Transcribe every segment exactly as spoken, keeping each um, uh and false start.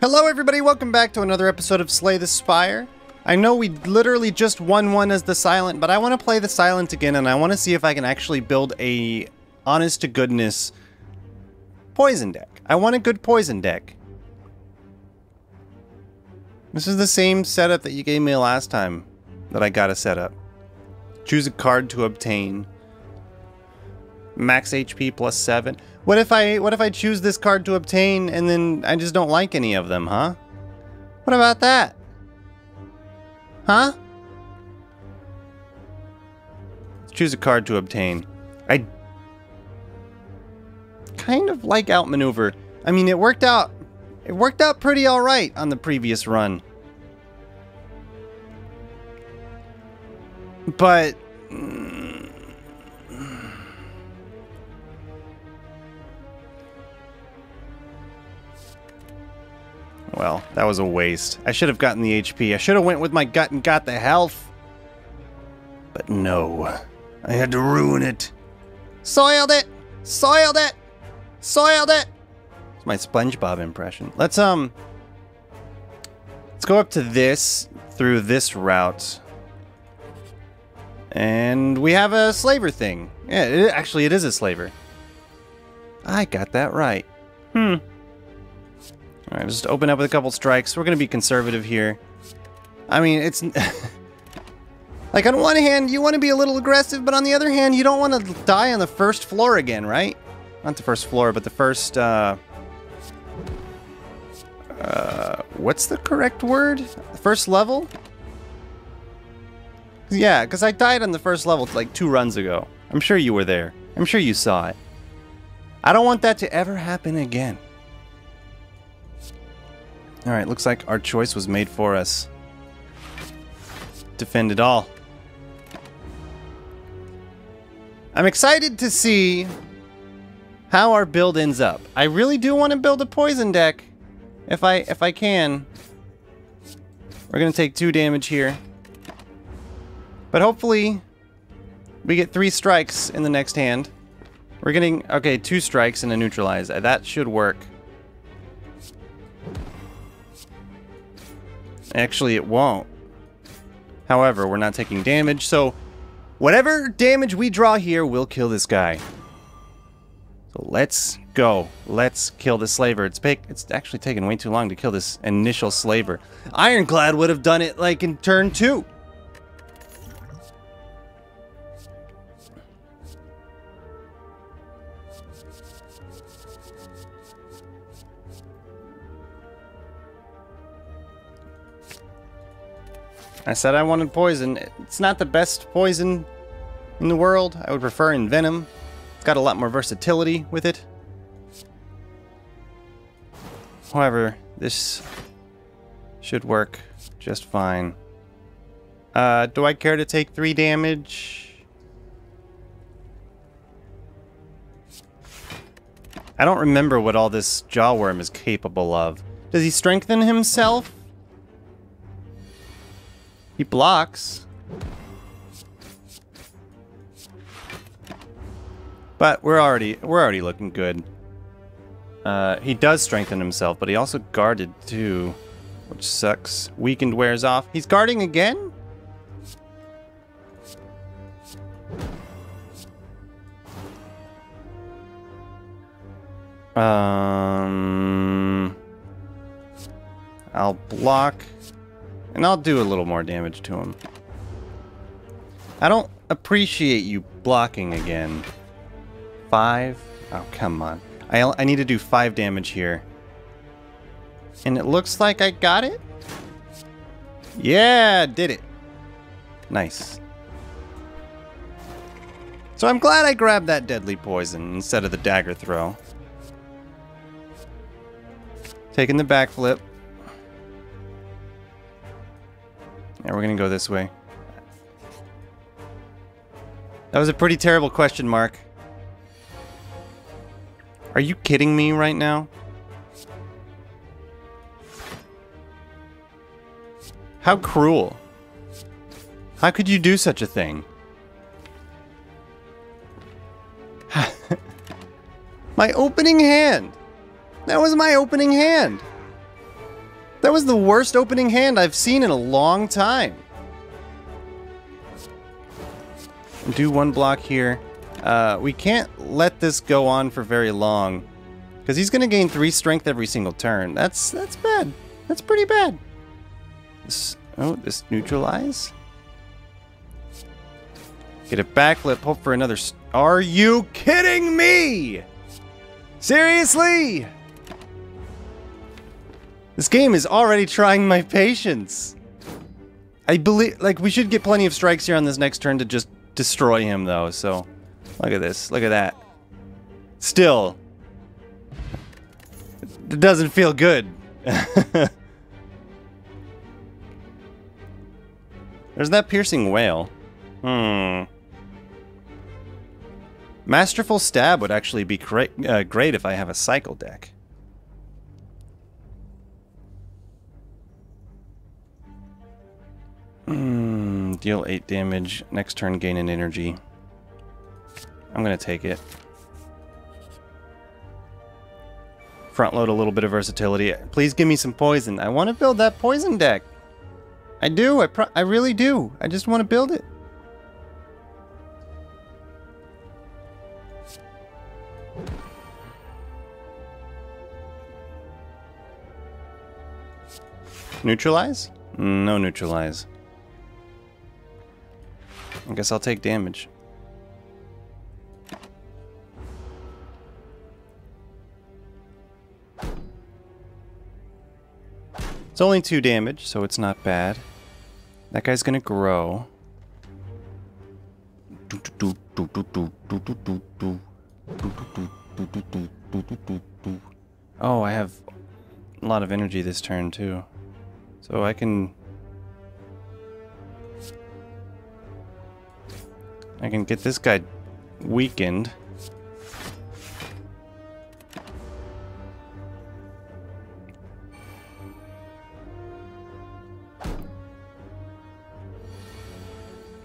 Hello everybody, welcome back to another episode of Slay the Spire. I know we literally just won one as the Silent, but I want to play the Silent again, and I want to see if I can actually build a honest-to-goodness poison deck. I want a good poison deck. This is the same setup that you gave me last time that I got a setup. Choose a card to obtain. Max H P plus seven. What if I what if I choose this card to obtain and then I just don't like any of them, huh? What about that? Huh? Choose a card to obtain. I kind of like outmaneuver. I mean, it worked out it worked out pretty all right on the previous run. But well, that was a waste. I should have gotten the H P. I should have went with my gut and got the health. But no. I had to ruin it. Soiled it! Soiled it! Soiled it! It's my SpongeBob impression. Let's, um... Let's go up to this, through this route. And we have a slaver thing. Yeah, it, actually it is a slaver. I got that right. Hmm. Alright, just open up with a couple strikes. We're going to be conservative here. I mean, it's... like, on one hand, you want to be a little aggressive, but on the other hand, you don't want to die on the first floor again, right? Not the first floor, but the first, uh... Uh... what's the correct word? The first level? Yeah, because I died on the first level, like, two runs ago. I'm sure you were there. I'm sure you saw it. I don't want that to ever happen again. Alright, looks like our choice was made for us. Defend it all. I'm excited to see how our build ends up. I really do want to build a poison deck. If I if I can. We're gonna take two damage here. But hopefully we get three strikes in the next hand. We're getting okay, two strikes and a neutralize. That should work. Actually, it won't. However, we're not taking damage, so whatever damage we draw here will kill this guy. So let's go. Let's kill the slaver. It's, it's actually taken way too long to kill this initial slaver. Ironclad would have done it, like, in turn two. I said I wanted poison. It's not the best poison in the world. I would prefer In Venom. It's got a lot more versatility with it. However, this should work just fine. Uh, do I care to take three damage? I don't remember what all this Jaw Worm is capable of. Does he strengthen himself? He blocks. But we're already we're already looking good. Uh, he does strengthen himself, but he also guarded too, which sucks. Weakened wears off. He's guarding again? Um I'll block. And I'll do a little more damage to him. I don't appreciate you blocking again. Five? Oh, come on. I, I need to do five damage here. And it looks like I got it? Yeah, did it. Nice. So I'm glad I grabbed that deadly poison instead of the dagger throw. Taking the backflip. Yeah, we're gonna go this way. That was a pretty terrible question mark. Are you kidding me right now? How cruel. How could you do such a thing? My opening hand! That was my opening hand! That was the worst opening hand I've seen in a long time. Do one block here. Uh, we can't let this go on for very long, because he's going to gain three strength every single turn. That's that's bad. That's pretty bad. This, oh, this neutralize. Get a backflip. Hope for another. St Are you kidding me? Seriously? This game is already trying my patience. I believe, like, we should get plenty of strikes here on this next turn to just destroy him, though. So, look at this. Look at that. Still, it doesn't feel good. There's that piercing whale. Hmm. Masterful Stab would actually be great, uh, great if I have a cycle deck. Hmm. Deal eight damage. Next turn, gain an energy. I'm gonna take it. Front load a little bit of versatility. Please give me some poison. I want to build that poison deck. I do. I pro I really do. I just want to build it. Neutralize? No neutralize. I guess I'll take damage. It's only two damage, so it's not bad. That guy's gonna grow. Oh, I have a lot of energy this turn too. So I can... I can get this guy weakened.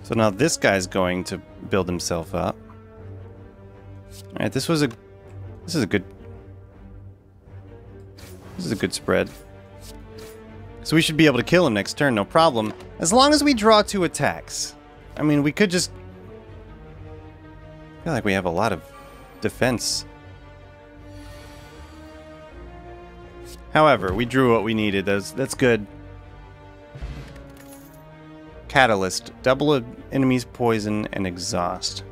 So now this guy's going to build himself up. Alright, this was a... This is a good... This is a good spread. So we should be able to kill him next turn, no problem. As long as we draw two attacks. I mean, we could just... I feel like we have a lot of defense. However, we drew what we needed. That's, that's good. Catalyst. Double enemies, poison, and exhaust.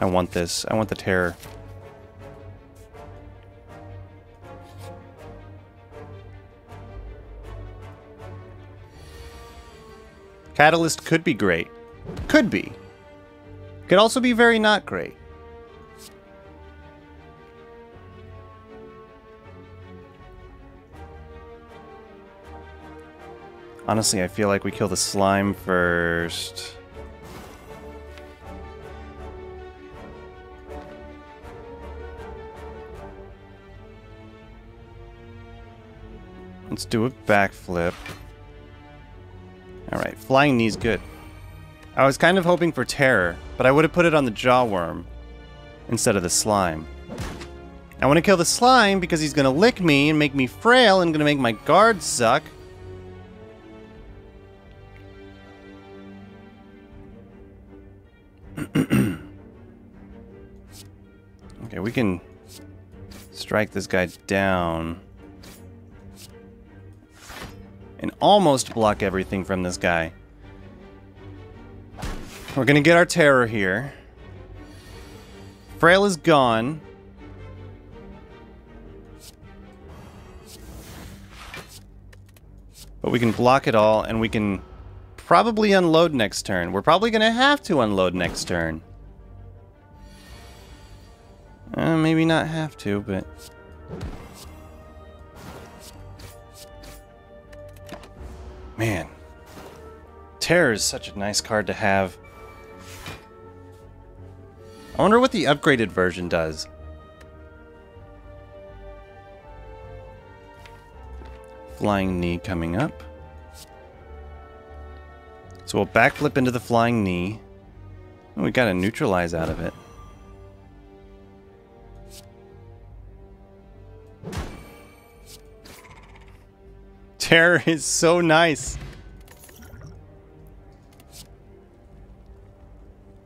I want this. I want the terror. Catalyst could be great. Could be. Could also be very not great. Honestly, I feel like we kill the slime first. Let's do a backflip. Alright, Flying Knee's good. I was kind of hoping for Terror, but I would have put it on the Jaw Worm instead of the Slime. I want to kill the Slime because he's going to lick me and make me frail and going to make my guard suck. Okay, we can strike this guy down. And almost block everything from this guy. We're gonna get our terror here. Frail is gone. But we can block it all, and we can probably unload next turn. We're probably gonna have to unload next turn. Uh, maybe not have to, but... Man, Terror is such a nice card to have. I wonder what the upgraded version does. Flying Knee coming up. So we'll backflip into the Flying Knee. And we got a neutralize out of it. Terror is so nice.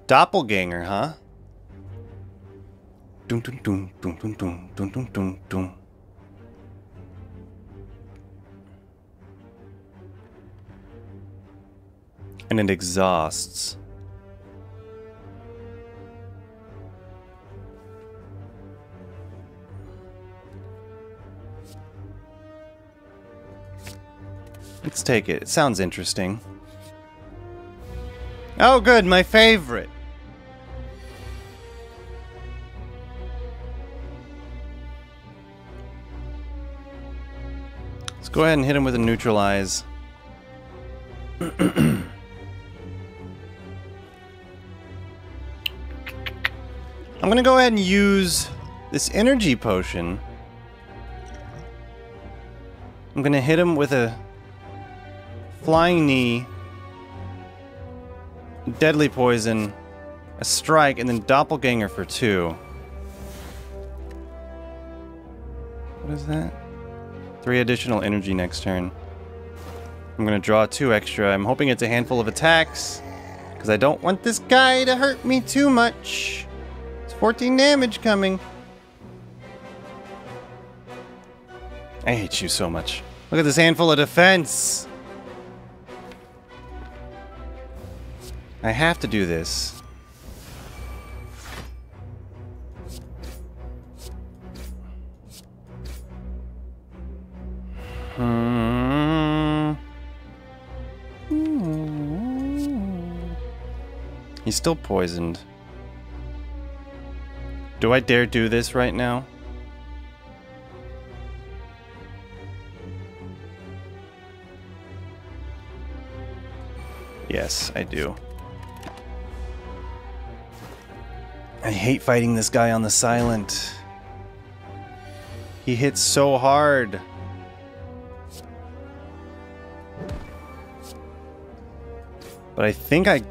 Doppelganger, huh? Dum dum dum dum dum dum dum dum dum dum. And it exhausts. Let's take it. It sounds interesting. Oh good, my favorite. Let's go ahead and hit him with a neutralize. I'm gonna go ahead and use this energy potion. I'm gonna hit him with a Flying Knee, Deadly Poison, a Strike, and then Doppelganger for two. What is that? Three additional energy next turn. I'm gonna draw two extra. I'm hoping it's a handful of attacks, because I don't want this guy to hurt me too much. It's fourteen damage coming. I hate you so much. Look at this handful of defense! I have to do this. Hmm. He's still poisoned. Do I dare do this right now? Yes, I do. I hate fighting this guy on the Silent. He hits so hard. But I think I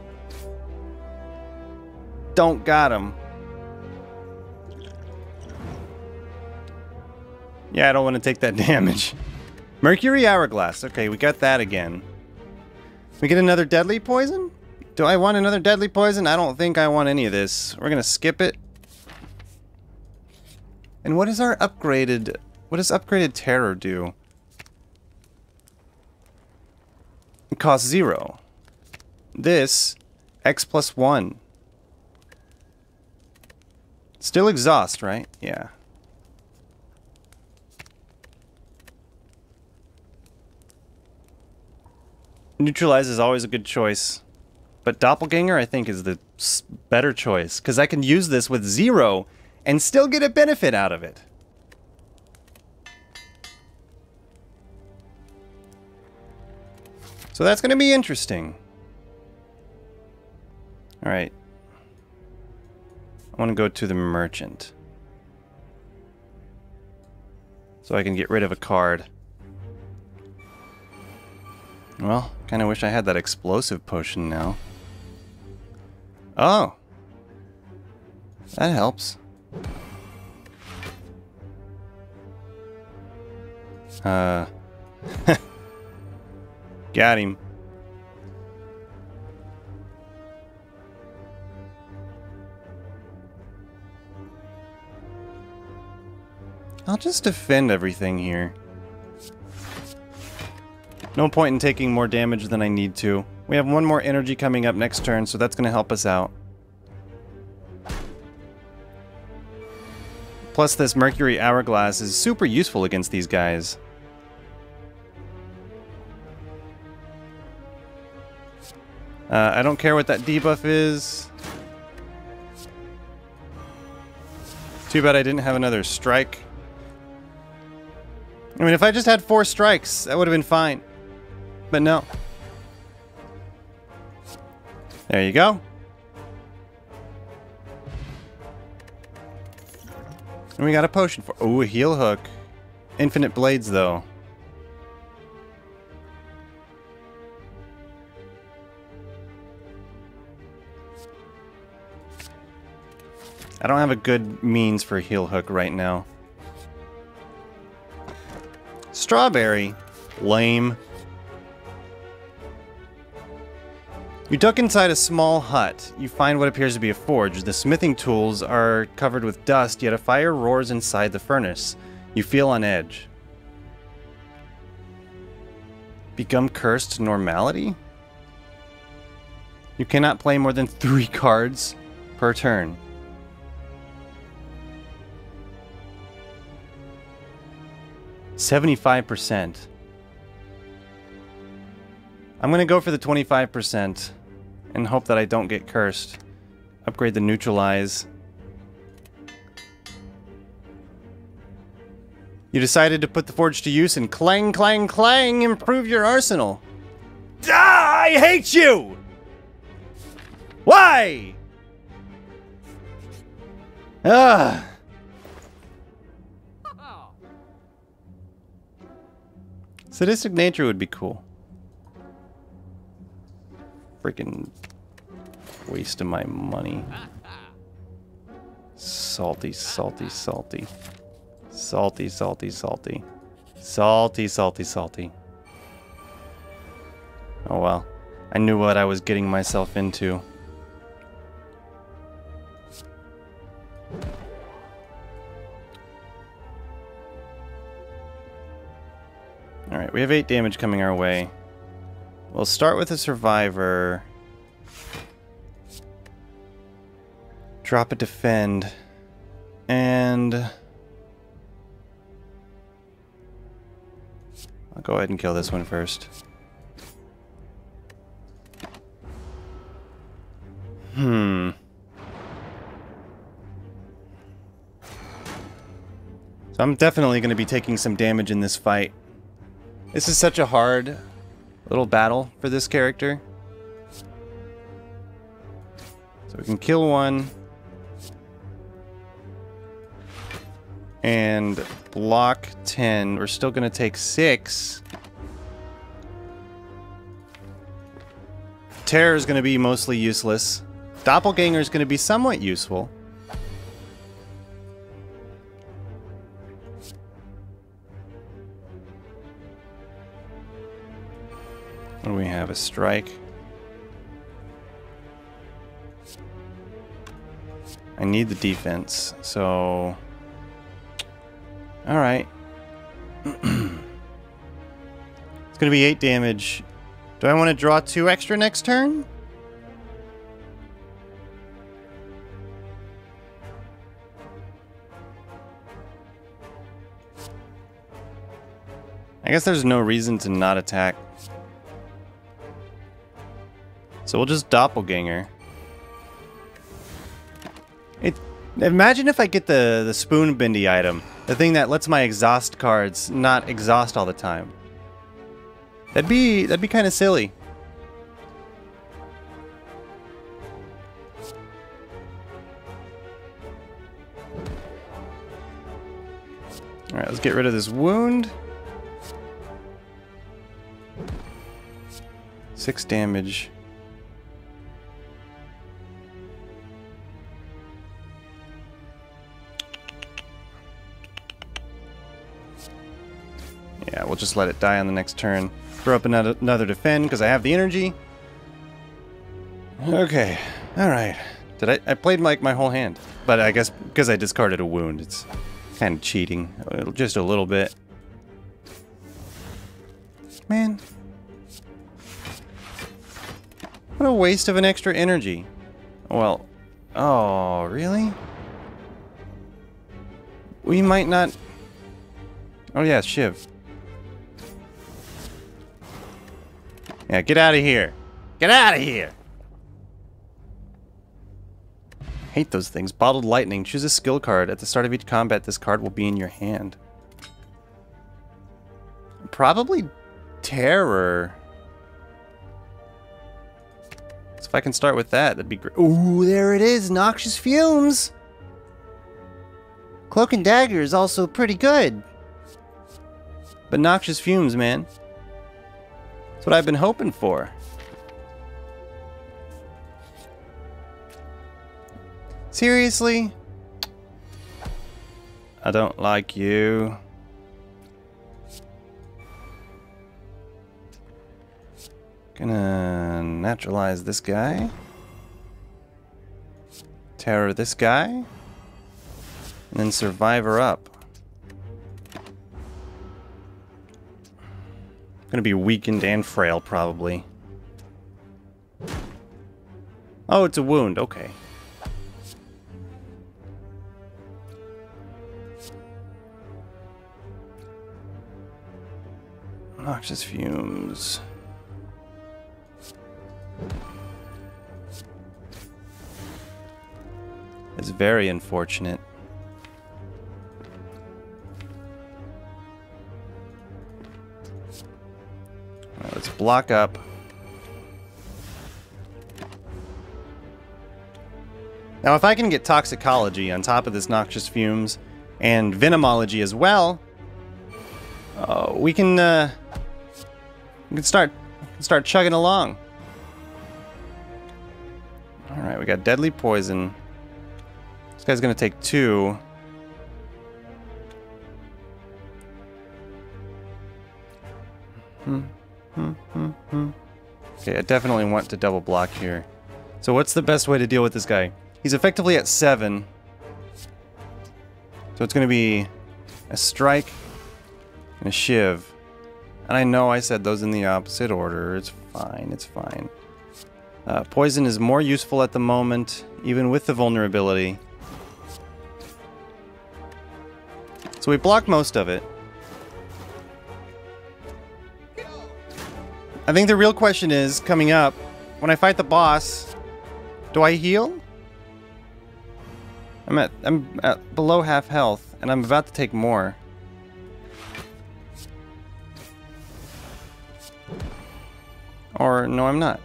don't got him. Yeah, I don't want to take that damage. Mercury Hourglass. Okay, we got that again. We get another Deadly Poison? Do I want another Deadly Poison? I don't think I want any of this. We're gonna skip it. And what is our upgraded... What does upgraded Terror do? It costs zero. This, X plus one. Still exhaust, right? Yeah. Neutralize is always a good choice. But Doppelganger, I think, is the better choice, because I can use this with zero and still get a benefit out of it. So that's going to be interesting. Alright. I want to go to the Merchant. So I can get rid of a card. Well, kind of wish I had that explosive potion now. Oh! That helps. Uh... Got him. I'll just defend everything here. No point in taking more damage than I need to. We have one more energy coming up next turn, so that's going to help us out. Plus this Mercury Hourglass is super useful against these guys. Uh, I don't care what that debuff is. Too bad I didn't have another strike. I mean, if I just had four strikes, that would have been fine. But no. There you go. And we got a potion for... Ooh, a heal hook. Infinite Blades, though. I don't have a good means for heal hook right now. Strawberry. Lame. You duck inside a small hut. You find what appears to be a forge. The smithing tools are covered with dust, yet a fire roars inside the furnace. You feel on edge. Become cursed to normality? You cannot play more than three cards per turn. seventy-five percent. I'm going to go for the twenty-five percent and hope that I don't get cursed. Upgrade the Neutralize. You decided to put the forge to use and clang, clang, clang, improve your arsenal. Ah, I hate you! Why? Ah. Sadistic nature would be cool. Freaking waste of my money. Salty, salty, salty. Salty, salty, salty. Salty, salty, salty. Oh well. I knew what I was getting myself into. Alright, we have eight damage coming our way. We'll start with a survivor. Drop a defend. And... I'll go ahead and kill this one first. Hmm. So I'm definitely going to be taking some damage in this fight. This is such a hard little battle for this character. So we can kill one. And block ten. We're still going to take six. Terror is going to be mostly useless. Doppelganger is going to be somewhat useful. What do we have? A strike. I need the defense, so... Alright. It's going to be eight damage. Do I want to draw two extra next turn? I guess there's no reason to not attack. So we'll just Doppelganger. It, imagine if I get the, the Spoon Bendy item. The thing that lets my exhaust cards not exhaust all the time. That'd be that'd be kind of silly. All right, let's get rid of this wound. Six damage. Yeah, we'll just let it die on the next turn. Throw up another, another defend, because I have the energy. Okay, alright. Did I, I played like my whole hand. But I guess because I discarded a wound, it's kind of cheating. Just a little bit. Man. What a waste of an extra energy. Well, oh, really? We might not... Oh yeah, Shiv. Yeah, get out of here. Get out of here. Hate those things. Bottled Lightning. Choose a skill card. At the start of each combat, this card will be in your hand. Probably Terror. So if I can start with that, that'd be great. Ooh, there it is. Noxious Fumes. Cloak and Dagger is also pretty good. But Noxious Fumes, man. That's what I've been hoping for. Seriously? I don't like you. Gonna neutralize this guy. Terror this guy. And then Survivor up. Gonna be weakened and frail, probably. Oh, it's a wound. Okay. Noxious Fumes. It's very unfortunate. All right, let's block up. Now, if I can get Toxicology on top of this Noxious Fumes and Venomology as well, uh, we can uh, we can start start chugging along. All right, we got Deadly Poison. This guy's gonna take two. Hmm, hmm, hmm, hmm. Okay, I definitely want to double block here. So what's the best way to deal with this guy? He's effectively at seven. So it's gonna be a strike and a shiv. And I know I said those in the opposite order. It's fine, it's fine. Uh, poison is more useful at the moment, even with the vulnerability. So we blocked most of it. I think the real question is, coming up, when I fight the boss, do I heal? I'm at, I'm at below half health, and I'm about to take more. Or, no, I'm not.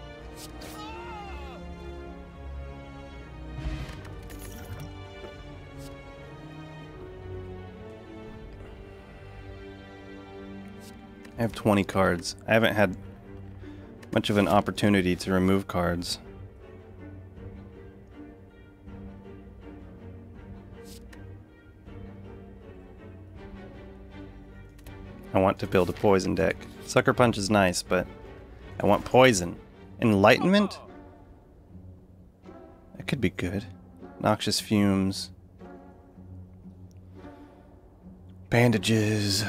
I have twenty cards. I haven't had much of an opportunity to remove cards. I want to build a poison deck. Sucker Punch is nice, but I want poison. Enlightenment? That could be good. Noxious Fumes. Bandages.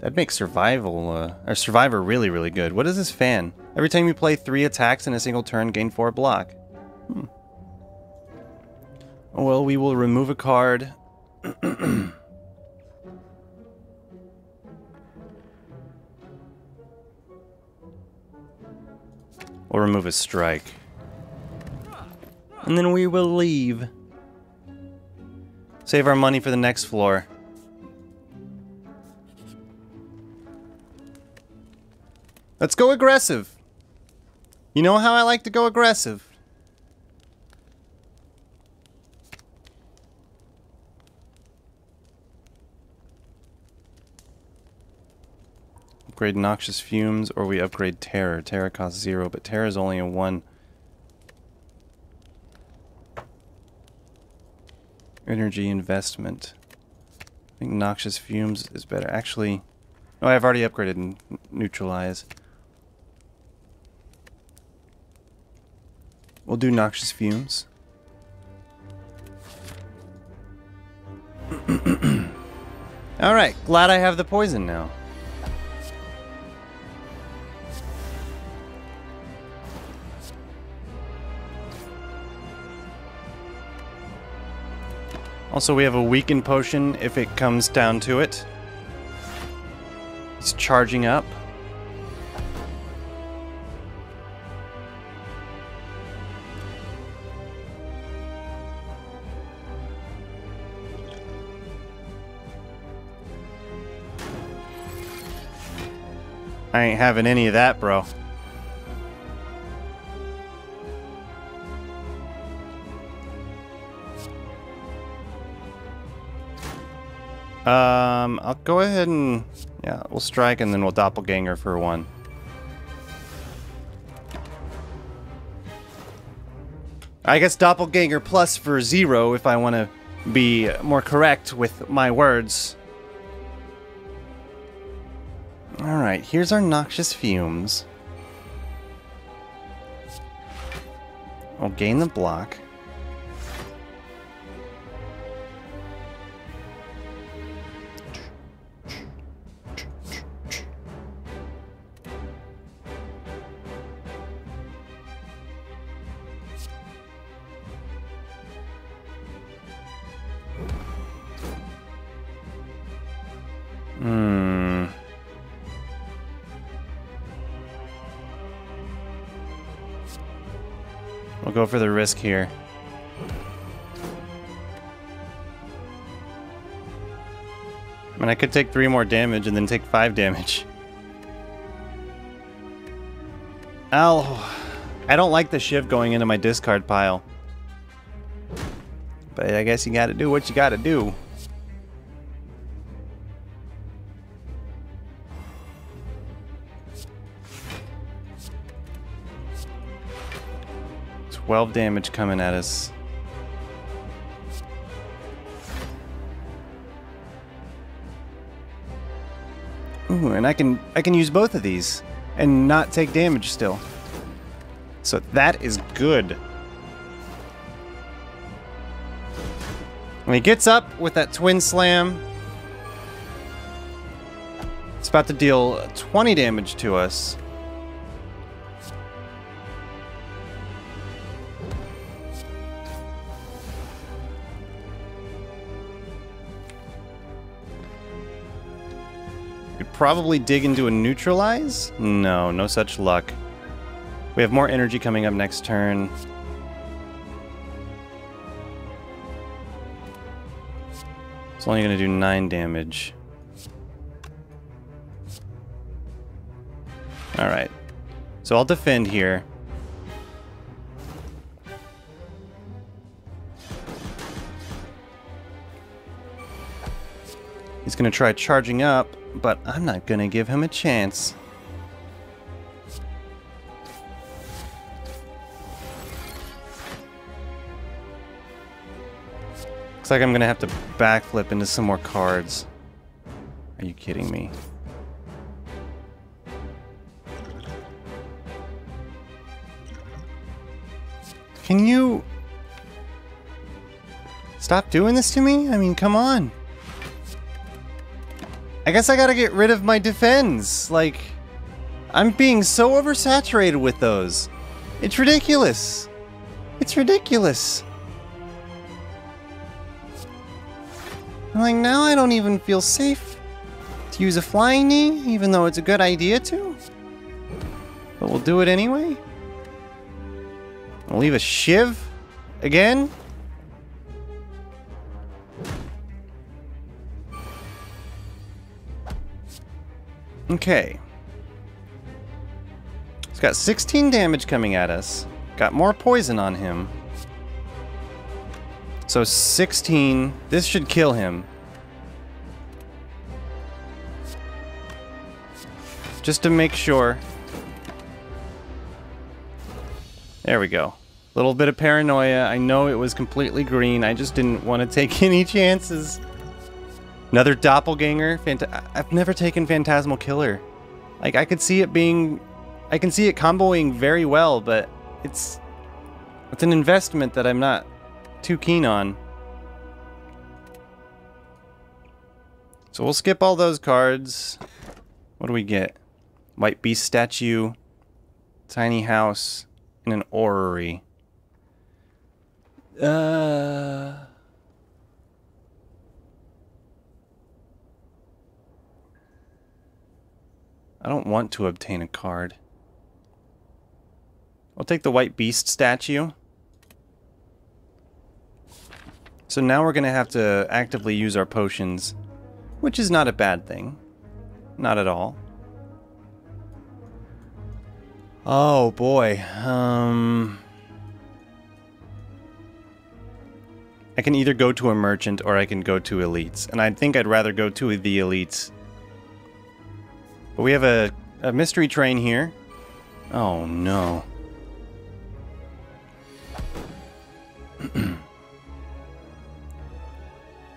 That makes survival, uh, or survivor really, really good. What is this fan? Every time you play three attacks in a single turn, gain four block. Hmm. Well, we will remove a card. We'll remove a strike. And then we will leave. Save our money for the next floor. Let's go aggressive. You know how I like to go aggressive. Upgrade Noxious Fumes, or we upgrade Terror. Terror costs zero, but Terror is only a one. Energy investment. I think Noxious Fumes is better. Actually, oh, I've already upgraded and neutralize. We'll do Noxious Fumes. Alright, glad I have the poison now. Also, we have a weakened potion if it comes down to it. It's charging up. I ain't having any of that, bro. Um, I'll go ahead and... yeah, we'll strike and then we'll doppelganger for one. I guess doppelganger plus for zero if I want to be more correct with my words. Alright, here's our Noxious Fumes. I'll gain the block. Go for the risk here. I mean, I could take three more damage and then take five damage. Ow. I don't like the shiv going into my discard pile. But I guess you gotta do what you gotta do. twelve damage coming at us. Ooh, and I can I can use both of these and not take damage still. So that is good. When he gets up with that twin slam, it's about to deal twenty damage to us. Probably dig into a neutralize? No, no such luck. We have more energy coming up next turn. It's only gonna do nine damage. Alright. So I'll defend here. He's gonna try charging up, but I'm not going to give him a chance. Looks like I'm going to have to backflip into some more cards. Are you kidding me? Can you stop doing this to me? I mean, come on. I guess I gotta get rid of my defends. Like, I'm being so oversaturated with those. It's ridiculous. It's ridiculous. I'm like, now I don't even feel safe to use a flying knee, even though it's a good idea to. But we'll do it anyway. I'll leave a shiv again. Okay. He's got sixteen damage coming at us. Got more poison on him. So sixteen. This should kill him. Just to make sure. There we go. Little bit of paranoia. I know it was completely green. I just didn't want to take any chances. Another doppelganger. Phanta- I've never taken Phantasmal Killer. Like, I could see it being... I can see it comboing very well, but it's... It's an investment that I'm not too keen on. So we'll skip all those cards. What do we get? White Beast Statue, Tiny House, and an Orrery. Uh... I don't want to obtain a card. I'll take the White Beast Statue. So now we're going to have to actively use our potions, which is not a bad thing. Not at all. Oh boy. Um, I can either go to a merchant or I can go to elites. And I think I'd rather go to the elites. But we have a, a mystery train here. Oh no.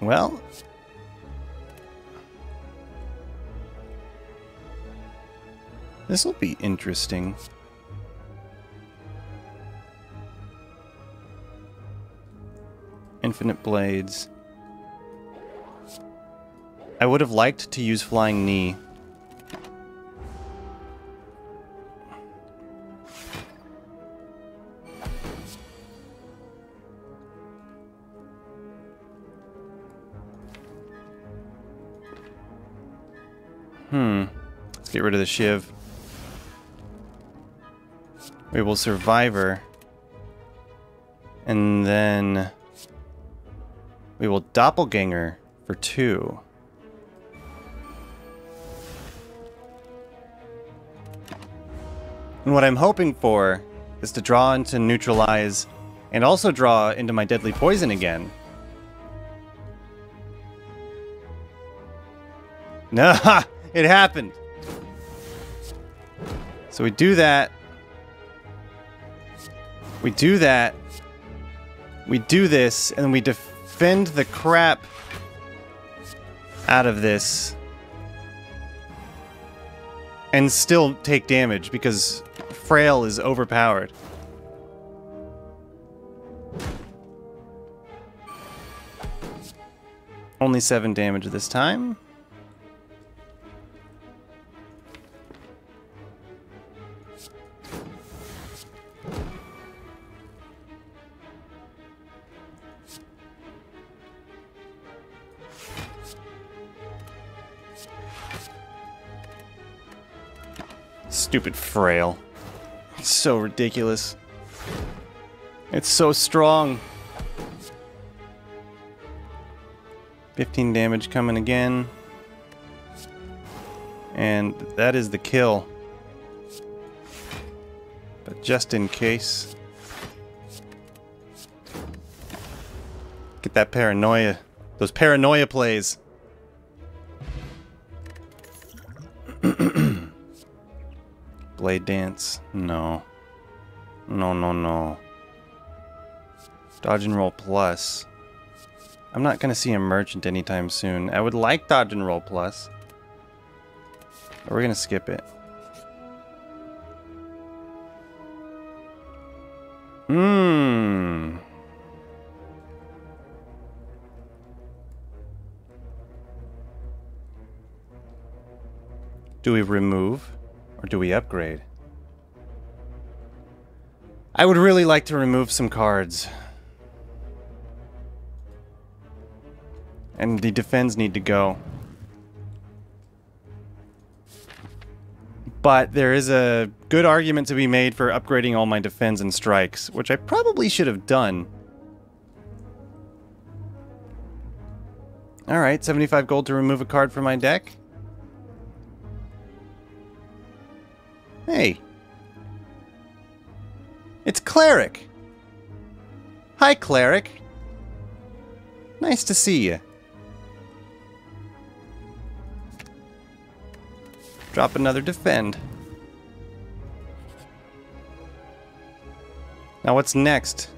Well. This will be interesting. Infinite Blades. I would have liked to use Flying Knee. Hmm. Let's get rid of the Shiv. We will Survivor. And then... we will Doppelganger for two. And what I'm hoping for is to draw into Neutralize and also draw into my Deadly Poison again. Nah, it happened! So we do that. We do that. We do this, and we defend. Defend the crap out of this and still take damage because Frail is overpowered. Only seven damage this time. Stupid Frail. It's so ridiculous. It's so strong. fifteen damage coming again. And that is the kill. But just in case. Get that paranoia. Those paranoia plays. Blade Dance? No. No, no, no. Dodge and Roll Plus. I'm not going to see a Merchant anytime soon. I would like Dodge and Roll Plus. But we're going to skip it. Hmm. Do we remove? Or do we upgrade? I would really like to remove some cards. And the defends need to go. But there is a good argument to be made for upgrading all my defends and strikes, which I probably should have done. Alright, seventy-five gold to remove a card from my deck. Hey. It's Cleric. Hi, Cleric. Nice to see you. Drop another defend. Now what's next?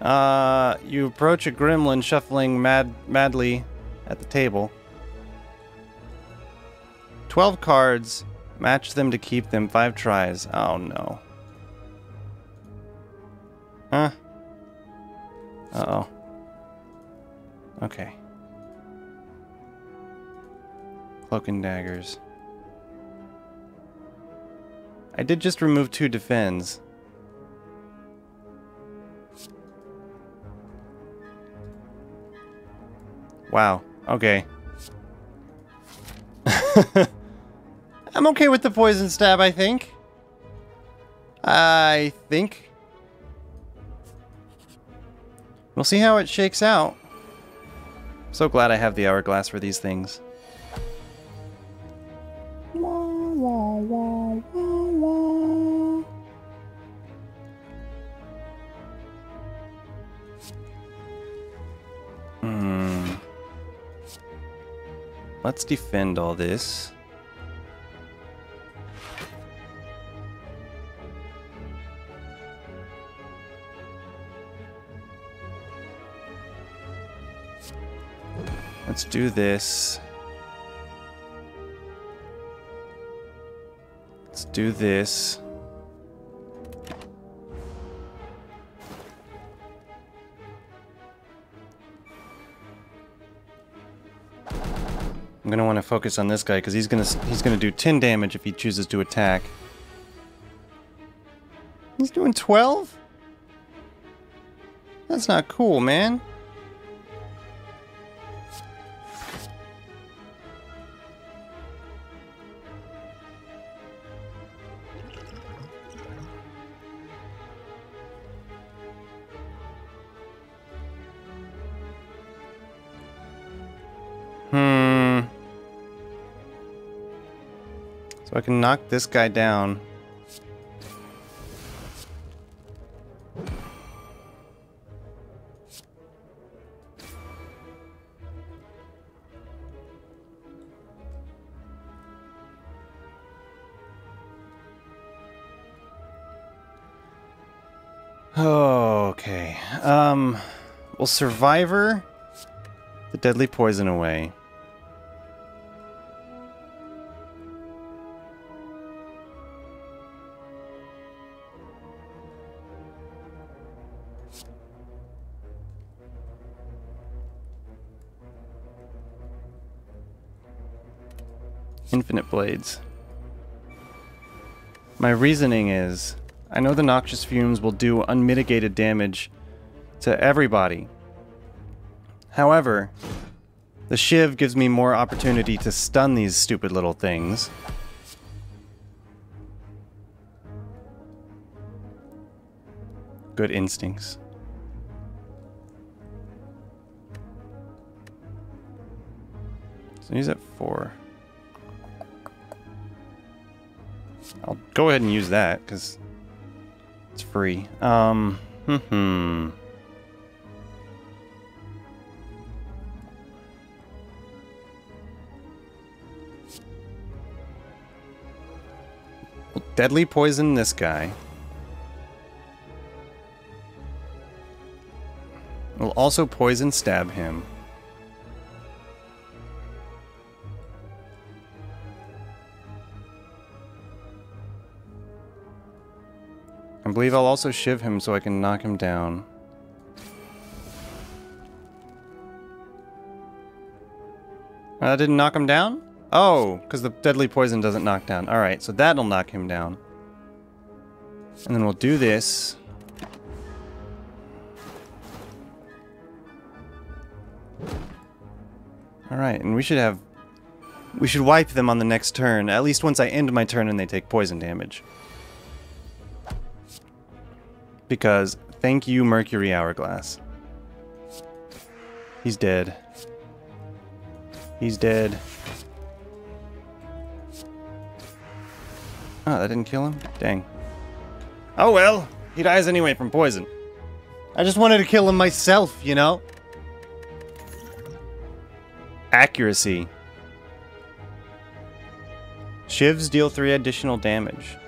Uh, you approach a gremlin shuffling mad madly at the table. twelve cards. Match them to keep them. Five tries. Oh, no. Huh? Uh-oh. Okay. Cloak and Daggers. I did just remove two defends. Wow. Okay. I'm okay with the Poison Stab, I think. I think. We'll see how it shakes out. So glad I have the Hourglass for these things. Wah, wah, wah, wah, wah. Hmm. Let's defend all this. Let's do this. do this. I'm gonna want to focus on this guy because he's gonna he's gonna do ten damage if he chooses to attack. He's doing twelve? That's not cool, man. So I can knock this guy down. Okay. Um, we'll Survivor the Deadly Poison away. Infinite Blades. My reasoning is, I know the Noxious Fumes will do unmitigated damage to everybody. However, the Shiv gives me more opportunity to stun these stupid little things. Good instincts. So he's at four. I'll go ahead and use that, because it's free. Um, hmm. We'll Deadly Poison this guy. We'll also Poison Stab him. I believe I'll also shiv him so I can knock him down. That didn't knock him down? Oh, because the Deadly Poison doesn't knock down. Alright, so that'll knock him down. And then we'll do this. Alright, and we should have... We should wipe them on the next turn, at least once I end my turn and they take poison damage. Because, thank you, Mercury Hourglass. He's dead. He's dead. Oh, that didn't kill him? Dang. Oh well, he dies anyway from poison. I just wanted to kill him myself, you know? Accuracy. Shivs deal three additional damage.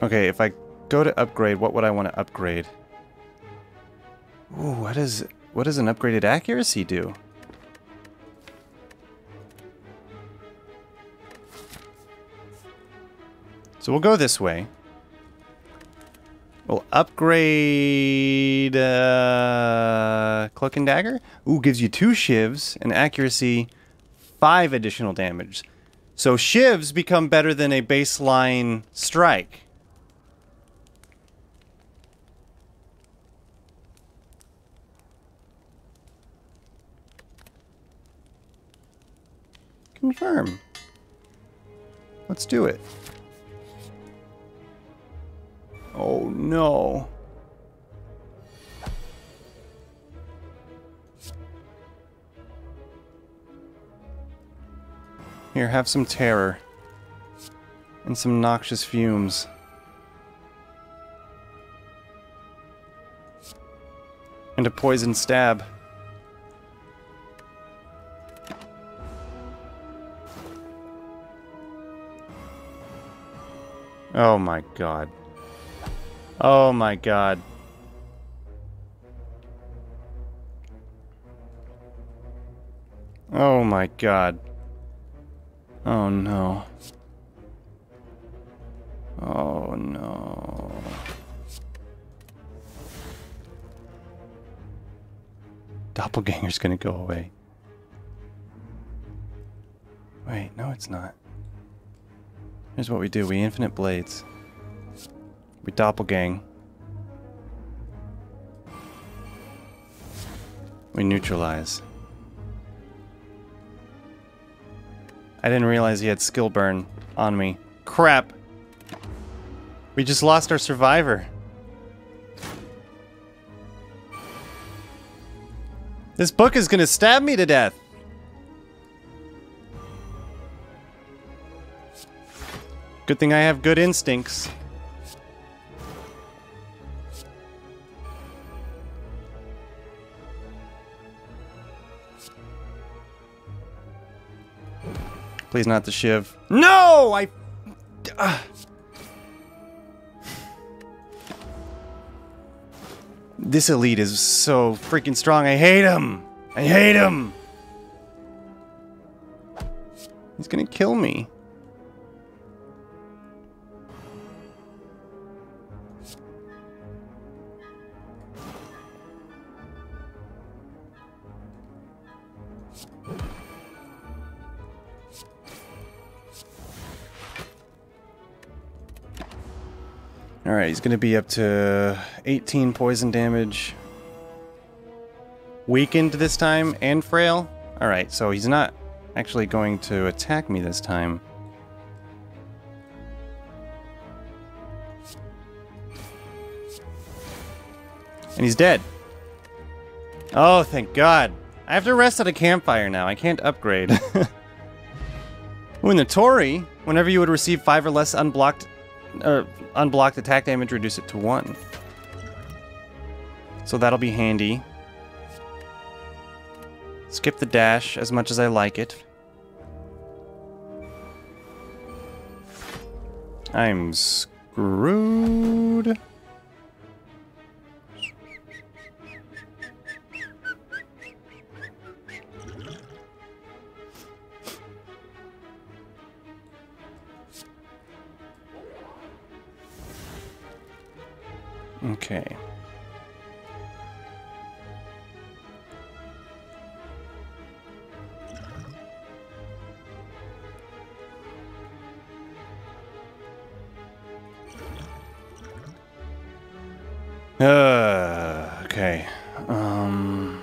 Okay, if I go to upgrade, what would I want to upgrade? Ooh, what is, what does an upgraded accuracy do? So we'll go this way. We'll upgrade... Uh, Cloak and Dagger? Ooh, gives you two shivs, and accuracy, five additional damage. So shivs become better than a baseline strike. Confirm. Let's do it. Oh no. Here, have some terror. And some noxious fumes. And a poison stab. Oh my god. Oh my god. Oh my god. Oh no. Oh no. Doppelganger's gonna go away. Wait, no it's not. Here's what we do. We Infinite Blades. We Doppelgang. We Neutralize. I didn't realize he had Skill Burn on me. Crap! We just lost our survivor. This book is gonna stab me to death! Good thing I have good instincts. Please not the shiv. No! I... Uh. This elite is so freaking strong. I hate him! I hate him! He's gonna kill me. Alright, he's going to be up to eighteen poison damage. Weakened this time, and frail. Alright, so he's not actually going to attack me this time. And he's dead. Oh, thank God. I have to rest at a campfire now. I can't upgrade. Ooh, in the Tori, whenever you would receive five or less unblocked... Uh, unblocked attack damage, reduce it to one. So that'll be handy. Skip the dash as much as I like it. I'm screwed. Okay. Uh, okay. Um. I'm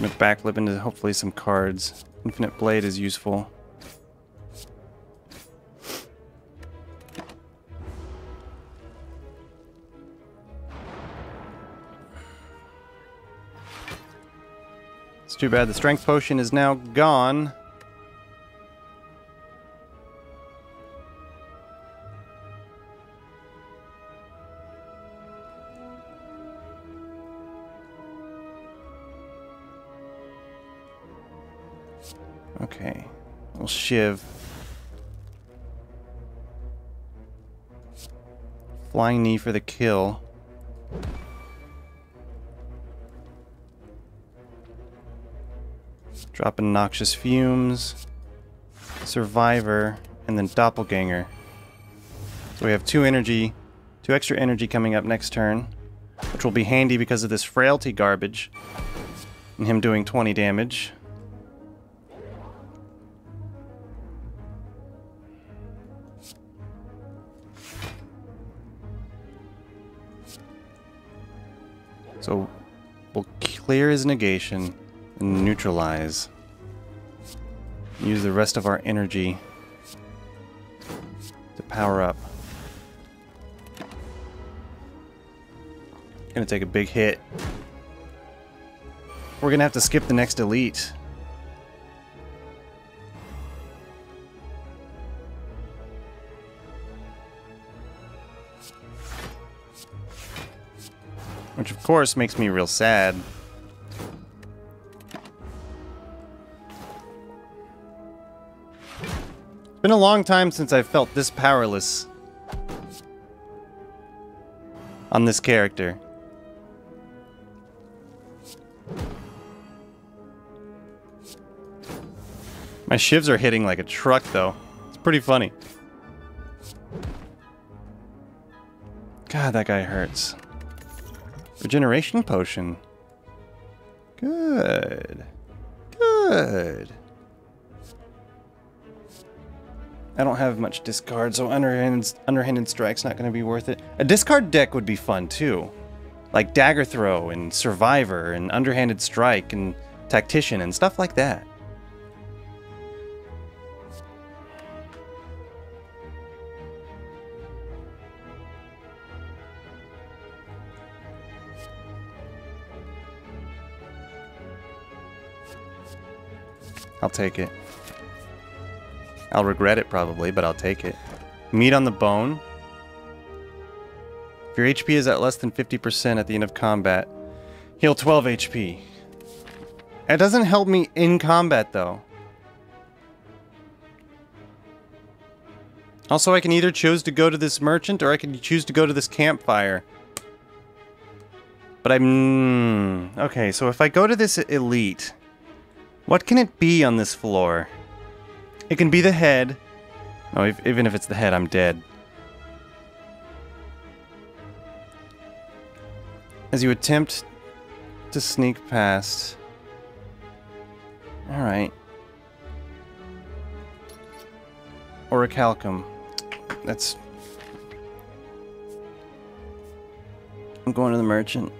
gonna backflip into hopefully some cards. Infinite Blade is useful. Too bad the strength potion is now gone. Okay, we'll shiv. Flying Knee for the kill. Dropping Noxious Fumes, Survivor, and then Doppelganger. So we have two energy, two extra energy coming up next turn, which will be handy because of this frailty garbage and him doing twenty damage. So we'll clear his negation. Neutralize. Use the rest of our energy to power up. Gonna take a big hit. We're gonna have to skip the next elite. Which of course makes me real sad. It's been a long time since I've felt this powerless on this character. My shivs are hitting like a truck, though. It's pretty funny. God, that guy hurts. Regeneration potion. Good. Good. I don't have much discard, so underhand, underhanded strike's not going to be worth it. A discard deck would be fun, too. Like Dagger Throw, and Survivor, and Underhanded Strike, and Tactician, and stuff like that. I'll take it. I'll regret it probably, but I'll take it. Meat on the Bone. If your H P is at less than fifty percent at the end of combat, heal twelve H P. It doesn't help me in combat, though. Also, I can either choose to go to this merchant or I can choose to go to this campfire. But I'm... Okay, so if I go to this elite... What can it be on this floor? It can be the head. Oh, if, even if it's the head, I'm dead. As you attempt to sneak past. Alright. Or a calcum. That's... I'm going to the merchant.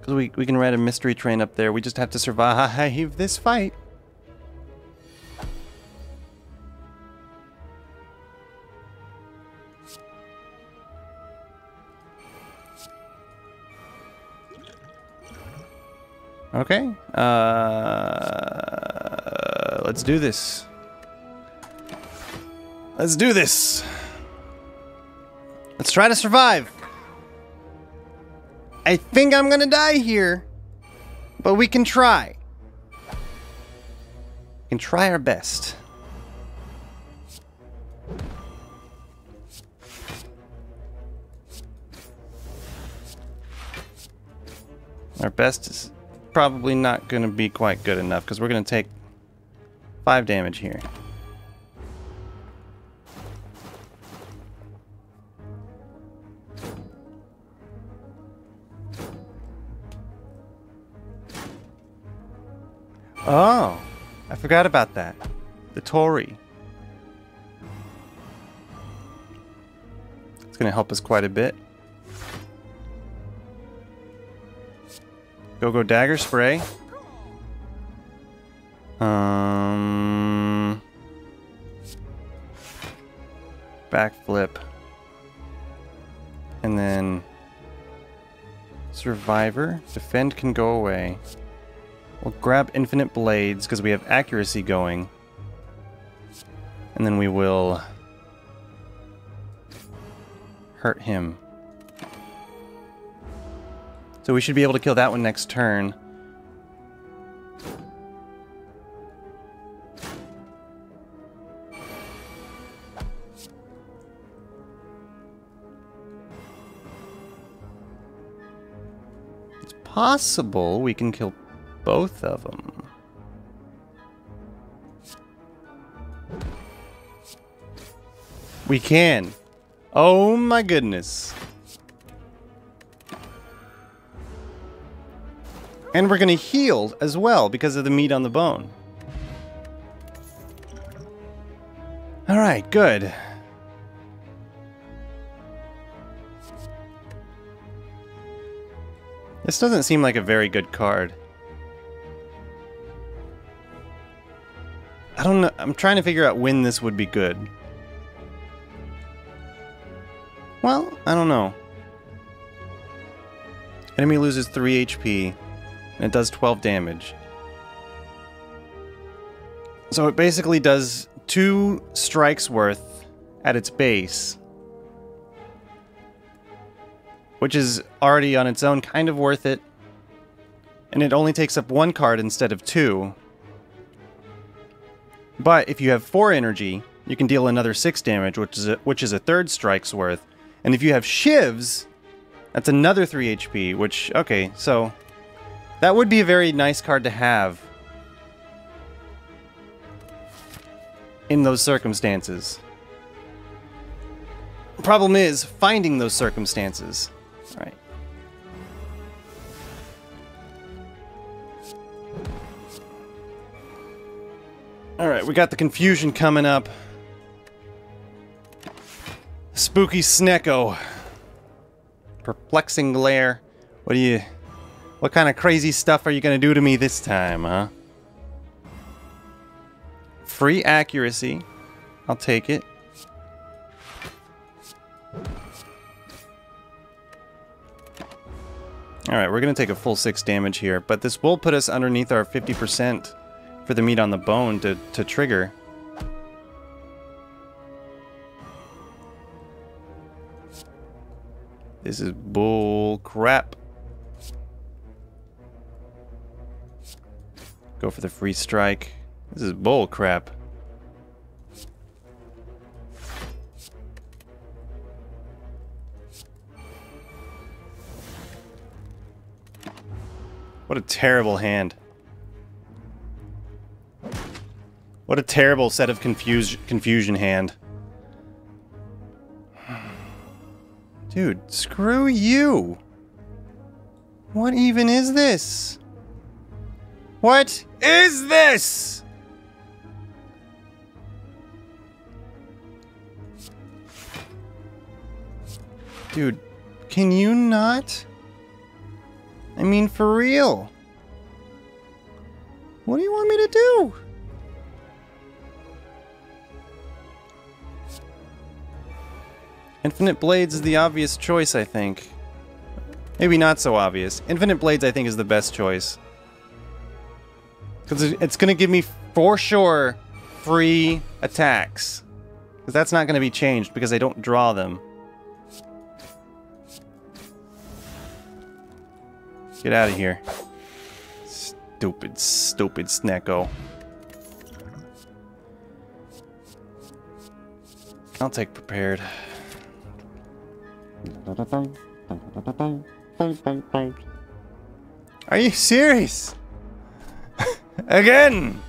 Because we, we can ride a mystery train up there. We just have to survive this fight. Okay. Uh, let's do this. Let's do this. Let's try to survive. I think I'm gonna die here, but we can try. We can try our best. Our best is probably not gonna be quite good enough because we're gonna take five damage here. Oh, I forgot about that. The Tori. It's going to help us quite a bit. Go go Dagger Spray. Um, Backflip. And then Survivor. Defend can go away. We'll grab Infinite Blades, because we have Accuracy going. And then we will... hurt him. So we should be able to kill that one next turn. It's possible we can kill... both of them. We can. Oh my goodness. And we're gonna heal as well because of the meat on the bone. Alright, good. This doesn't seem like a very good card. I don't know. I'm trying to figure out when this would be good. Well, I don't know. Enemy loses three H P, and it does twelve damage. So it basically does two strikes worth at its base, which is already on its own kind of worth it. and it only takes up one card instead of two. But if you have four energy, you can deal another six damage, which is a, which is a third strike's worth. And if you have shivs, that's another three H P, which, okay, so that would be a very nice card to have in those circumstances. Problem is finding those circumstances. All right. All right, we got the confusion coming up. Spooky Sneko. Perplexing glare. What do you... What kind of crazy stuff are you going to do to me this time, huh? Free accuracy. I'll take it. All right, we're going to take a full six damage here, but this will put us underneath our fifty percent for the meat on the bone to, to trigger. This is bull crap. Go for the free strike. This is bull crap. What a terrible hand. What a terrible set of confuse, confusion hand. Dude, screw you! What even is this? What is this?! Dude, can you not? I mean, for real. What do you want me to do? Infinite Blades is the obvious choice, I think. Maybe not so obvious. Infinite Blades, I think, is the best choice. Because it's going to give me, for sure, free attacks. Because that's not going to be changed, because I don't draw them. Get out of here. Stupid, stupid Sneko. I'll take prepared. Are you serious? Again!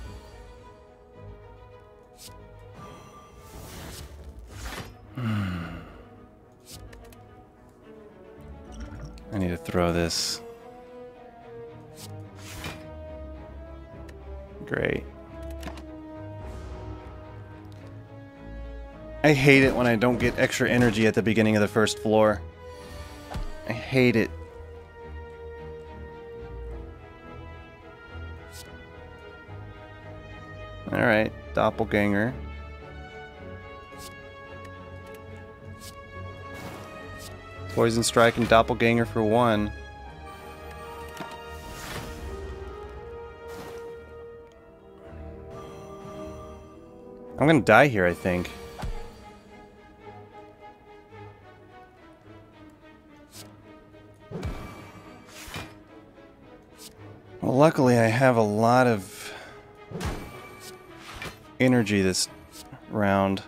I need to throw this. Great. I hate it when I don't get extra energy at the beginning of the first floor. I hate it. Alright, Doppelganger. Poison Strike and Doppelganger for one. I'm gonna die here, I think. Well, luckily I have a lot of energy this round.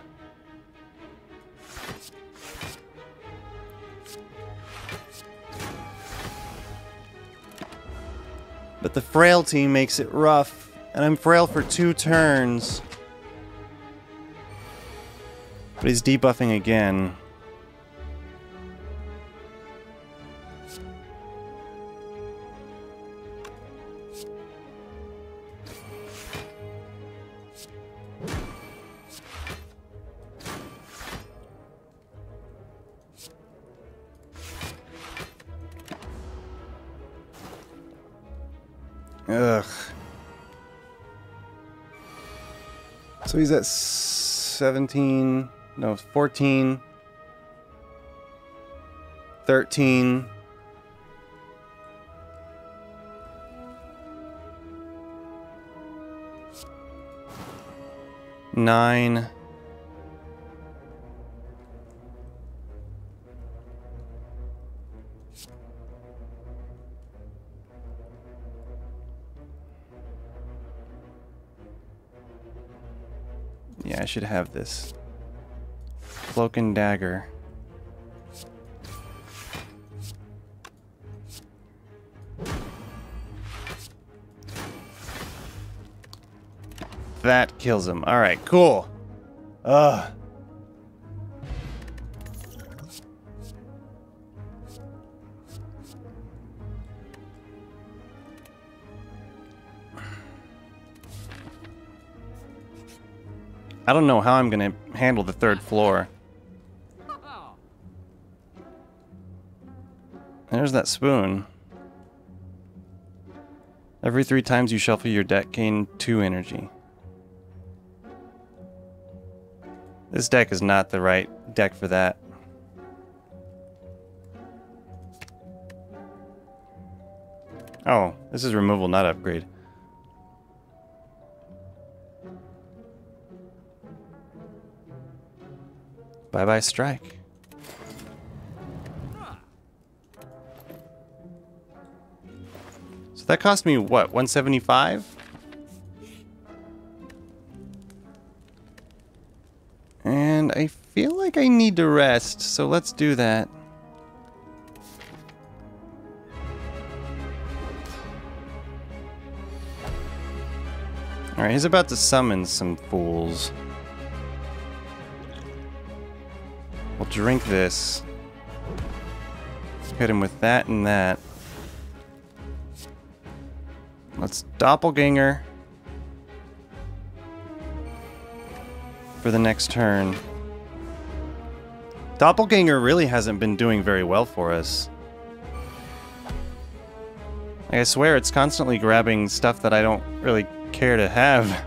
But the frailty makes it rough, and I'm frail for two turns. But he's debuffing again. Ugh. So he's at seventeen, no, fourteen, thirteen. Nine. Yeah, I should have this. Cloak and Dagger. That kills him. All right, cool. Ugh. I don't know how I'm gonna handle the third floor. There's that spoon. Every three times you shuffle your deck, gain two energy. This deck is not the right deck for that. Oh, this is removal, not upgrade. Bye-bye, strike. So that cost me, what, one seventy-five? And I feel like I need to rest, so let's do that. Alright, he's about to summon some fools. We'll drink this. Hit him with that and that. Let's Doppelganger for the next turn. Doppelganger really hasn't been doing very well for us. Like, I swear it's constantly grabbing stuff that I don't really care to have.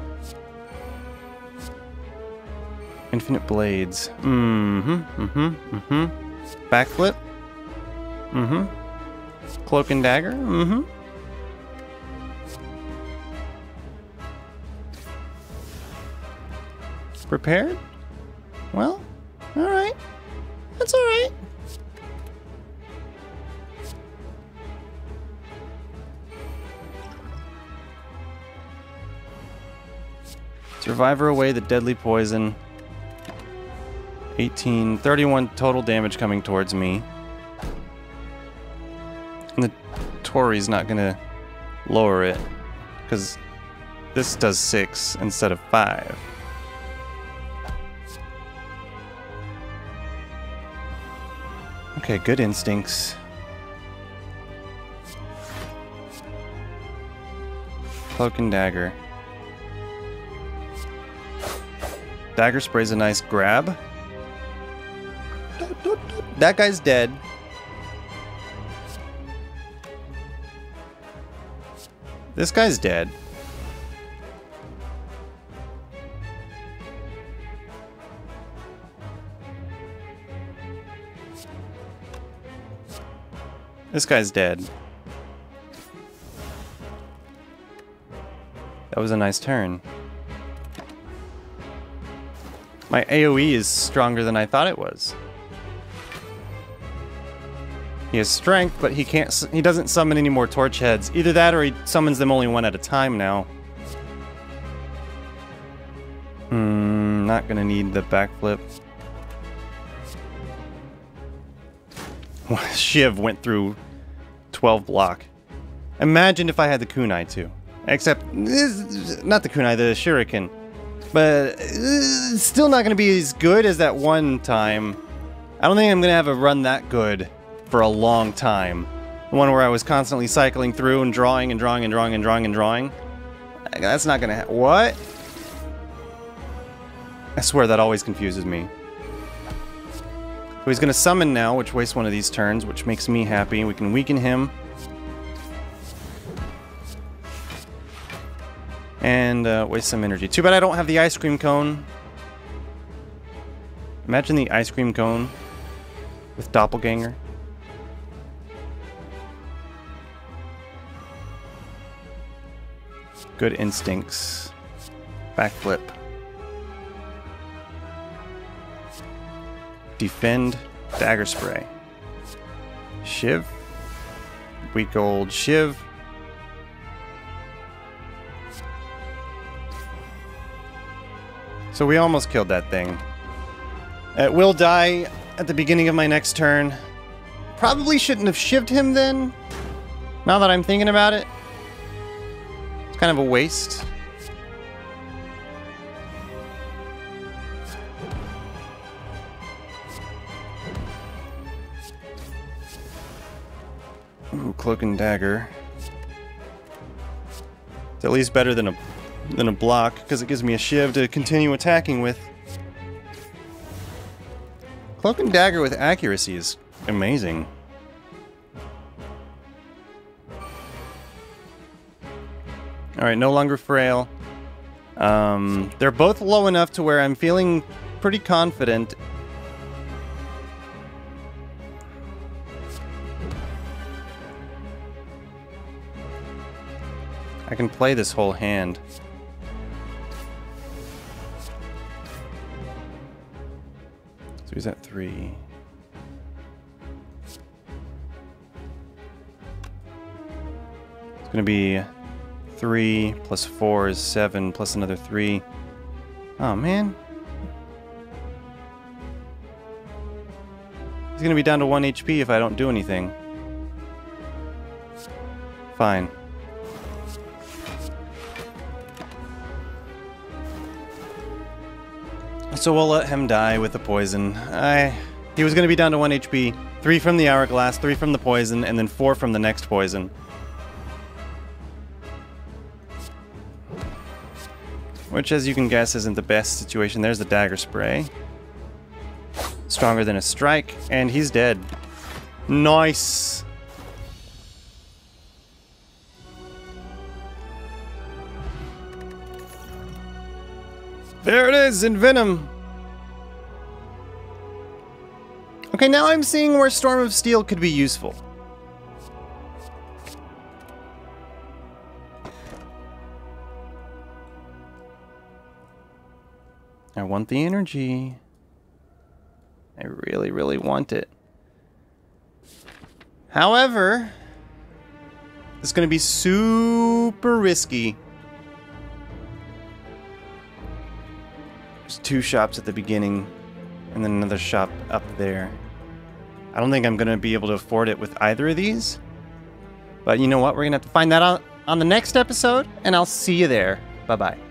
Infinite Blades. Mm-hmm, mm-hmm, mm-hmm. Backflip. Mm-hmm. Cloak and Dagger. Mm-hmm. Prepared? Well, alright. That's alright. Survivor away the Deadly Poison. eighteen, thirty-one total damage coming towards me. And the Tori's not gonna lower it, because this does six instead of five. Okay, good instincts. Cloak and Dagger. Dagger Spray's a nice grab. That guy's dead. This guy's dead. This guy's dead. That was a nice turn. My AoE is stronger than I thought it was. He has strength, but he can't. He doesn't summon any more torch heads. Either that, or he summons them only one at a time now. Hmm, not gonna need the backflip. Shiv went through twelve block. Imagine if I had the kunai too, except not the kunai, the shuriken. But it's still not gonna be as good as that one time. I don't think I'm gonna have a run that good for a long time. The one where I was constantly cycling through and drawing and drawing and drawing and drawing and drawing. That's not gonna ha- what? I swear that always confuses me. So he's gonna summon now, which wastes one of these turns, which makes me happy. We can weaken him. And uh, waste some energy. Too bad I don't have the ice cream cone. Imagine the ice cream cone with Doppelganger. Good instincts. Backflip. Defend. Dagger Spray. Shiv. Weak old Shiv. So we almost killed that thing. It will die at the beginning of my next turn. Probably shouldn't have shivved him then. Now that I'm thinking about it. It's kind of a waste. Ooh, Cloak and Dagger. It's at least better than a than a block, because it gives me a shiv to continue attacking with. Cloak and Dagger with accuracy is amazing. Alright, no longer frail. Um, they're both low enough to where I'm feeling pretty confident. I can play this whole hand. So he's at three. It's gonna be three plus four is seven plus another three. Oh man. He's gonna be down to one H P if I don't do anything. Fine. So we'll let him die with the poison. I, he was going to be down to one H P. Three from the hourglass, three from the poison, and then four from the next poison. Which, as you can guess, isn't the best situation. There's the dagger spray. Stronger than a strike, and he's dead. Nice! There it is, in Venom. Okay, now I'm seeing where Storm of Steel could be useful. I want the energy. I really, really want it. However, it's going to be super risky. There's two shops at the beginning, and then another shop up there. I don't think I'm going to be able to afford it with either of these. But you know what? We're going to have to find that out on the next episode, and I'll see you there. Bye-bye.